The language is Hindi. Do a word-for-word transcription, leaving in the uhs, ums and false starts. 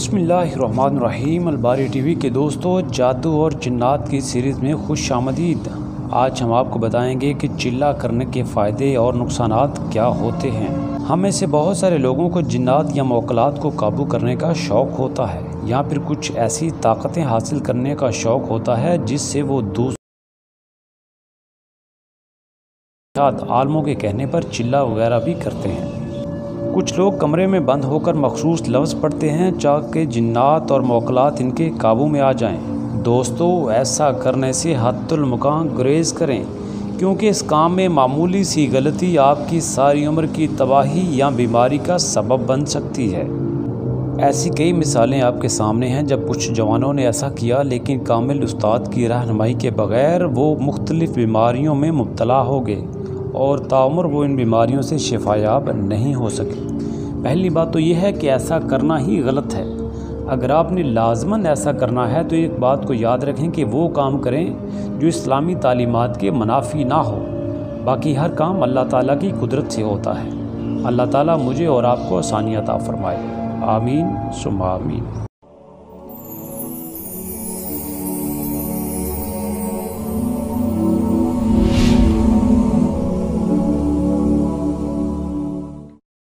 बिस्मिल्लाहिर्रहमानिर्रहीम। अलबारी टीवी के दोस्तों, जादू और जिन्नात की सीरीज़ में खुश आमदीद। आज हम आपको बताएंगे कि चिल्ला करने के फ़ायदे और नुकसान क्या होते हैं। हम में से बहुत सारे लोगों को जिन्नात या मौकलात को काबू करने का शौक़ होता है या फिर कुछ ऐसी ताकतें हासिल करने का शौक़ होता है जिससे वो दूसरे आलमों के कहने पर चिल्ला वगैरह भी करते हैं। कुछ लोग कमरे में बंद होकर मखसूस लफ्ज़ पढ़ते हैं ताकि जिन्नात और मौकलात इनके काबू में आ जाएं। दोस्तों, ऐसा करने से हद्दुल मुकाम गुरेज करें, क्योंकि इस काम में मामूली सी गलती आपकी सारी उम्र की तबाही या बीमारी का सबब बन सकती है। ऐसी कई मिसालें आपके सामने हैं जब कुछ जवानों ने ऐसा किया, लेकिन कामिल उस्ताद की रहनुमाई के बगैर वो मुख्तलिफ़ बीमारियों में मुब्तला हो गए और ताउम्र वो इन बीमारियों से शिफायाब नहीं हो सके। पहली बात तो ये है कि ऐसा करना ही गलत है। अगर आपने लाजमन ऐसा करना है तो एक बात को याद रखें कि वो काम करें जो इस्लामी तालीमात के मुनाफी ना हो। बाकी हर काम अल्लाह ताला की कुदरत से होता है। अल्लाह ताला मुझे और आपको आसानी अता फ़रमाए। आमीन सुम्मा आमीन।